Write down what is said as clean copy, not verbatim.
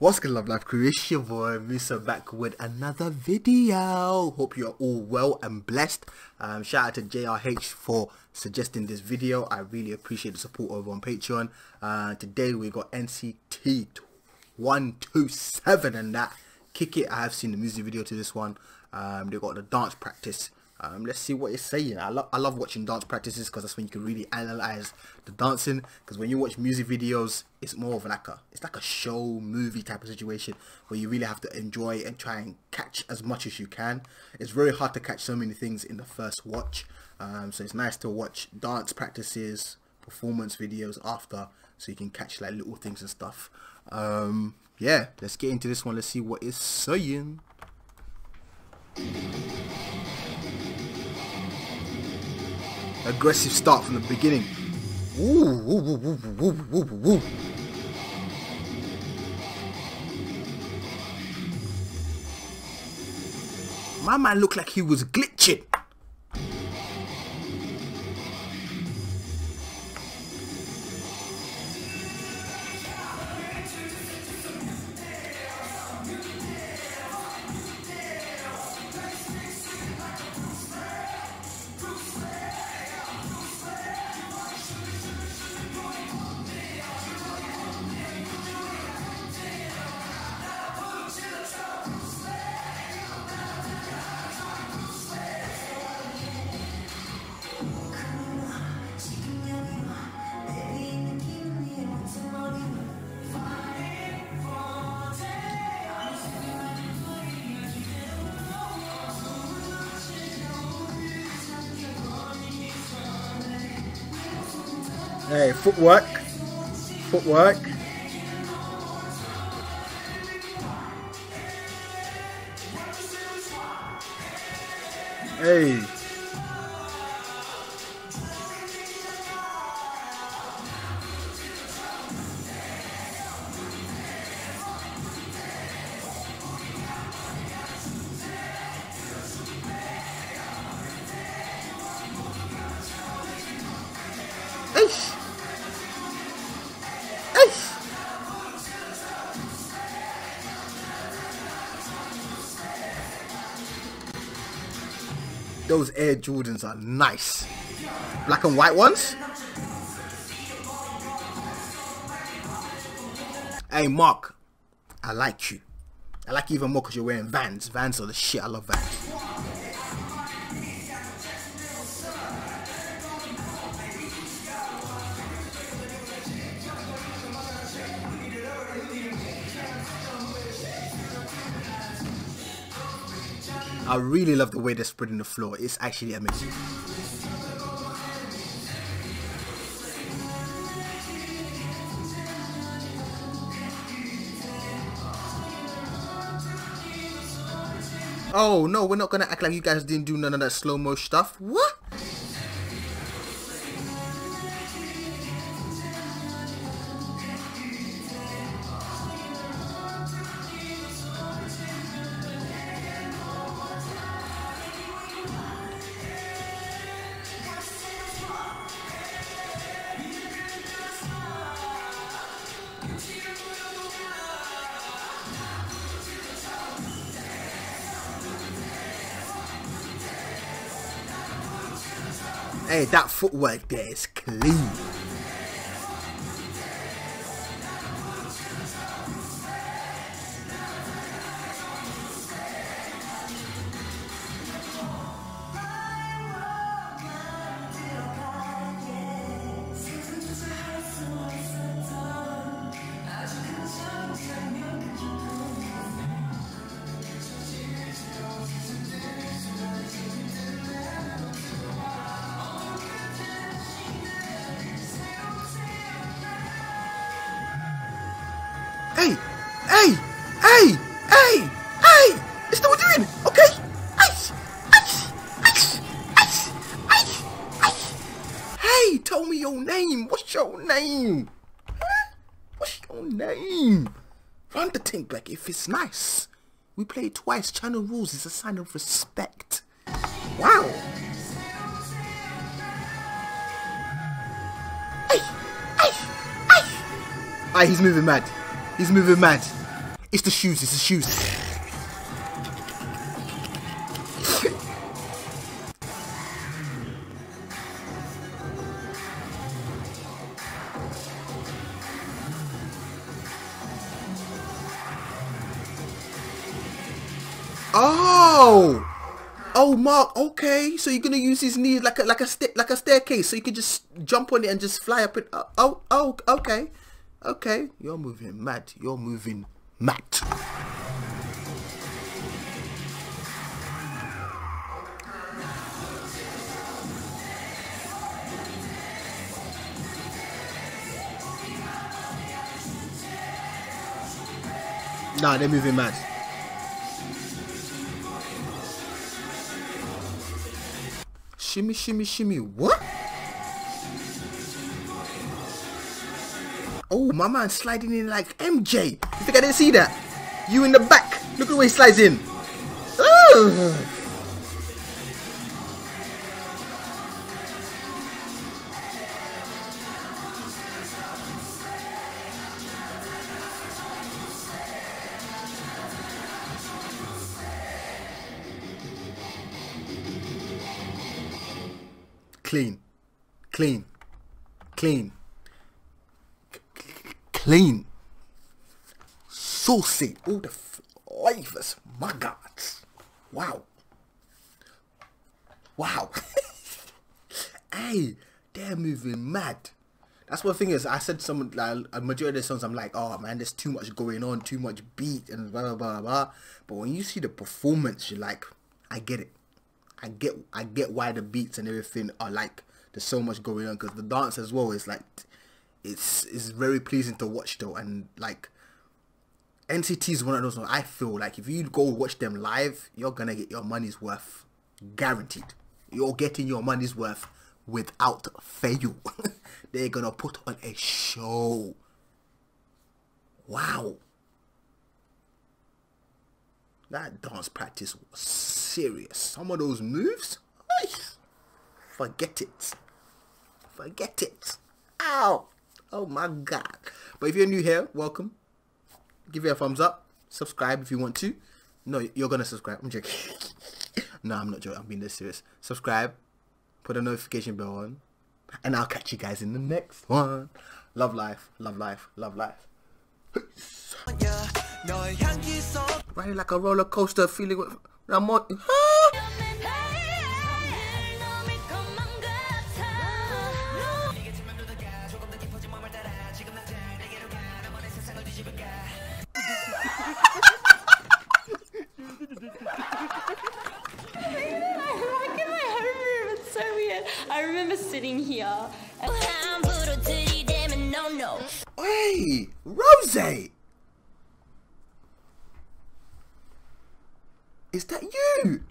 What's good, love life creation? Boy, Rosé back with another video. Hope you're all well and blessed. Shout out to JRH for suggesting this video. I really appreciate the support over on Patreon. Today we got NCT 127 and that Kick It. I have seen the music video to this one. They got the dance practice. Let's see what it's saying. I love watching dance practices because that's when you can really analyze the dancing. Because when you watch music videos, it's more of like a show movie type of situation where you really have to enjoy and try and catch as much as you can. It's very hard to catch so many things in the first watch. So it's nice to watch dance practices, performance videos after, so you can catch like little things and stuff. Yeah, let's get into this one. Let's see what it's saying. Aggressive start from the beginning. Ooh, ooh, ooh, ooh, ooh, ooh, ooh. My man looked like he was glitching. Hey, footwork, footwork. Hey. Eish. Eish. Those Air Jordans are nice. Black and white ones? Hey Mark, I like you. I like you even more because you're wearing Vans. Vans are the shit. I love Vans. I really love the way they're spreading the floor. It's actually amazing. Oh no, we're not gonna act like you guys didn't do none of that slow-mo stuff. What? Hey, that footwork there is clean. Hey, hey, hey, hey, hey, it's still doing, okay? Hey, tell me your name. What's your name? Huh? What's your name? Run the thing back if it's nice. We play twice. Channel rules is a sign of respect. Wow. Hey, he's moving mad. He's moving mad. It's the shoes, it's the shoes. Oh! Oh, Mark, okay, so you're gonna use his knees like a staircase, so you can just jump on it and just fly up it. Oh, oh, okay. Okay, you're moving mad. You're moving mad. Nah, they're moving mad. Shimmy, shimmy, shimmy. What? Oh, my man's sliding in like MJ. You think I didn't see that? You in the back. Look at where he slides in. Ugh. Clean. Clean. Clean. Clean, saucy, all the flavors, my God, wow, wow. Hey, they're moving mad. That's one thing is, I said some, like, a majority of the songs I'm like, oh man, there's too much going on, too much beat and blah, blah, blah, blah. But when you see the performance, you're like, I get it. I get why the beats and everything are like, there's so much going on, because the dance as well is like, it's very pleasing to watch though. And like NCT is one of those ones I feel like if you go watch them live, you're gonna get your money's worth, guaranteed. You're getting your money's worth without fail. They're gonna put on a show. Wow, that dance practice was serious. Some of those moves, forget it. Ow. Oh my God. But if you're new here, welcome. Give it a thumbs up. Subscribe if you want to. No, you're going to subscribe. I'm joking. No, I'm not joking. I'm being this serious. Subscribe. Put a notification bell on. And I'll catch you guys in the next one. Love life. Love life. Love life. Riding like a roller coaster, feeling with Ramon. I remember sitting here. Hey, Rosé! Is that you?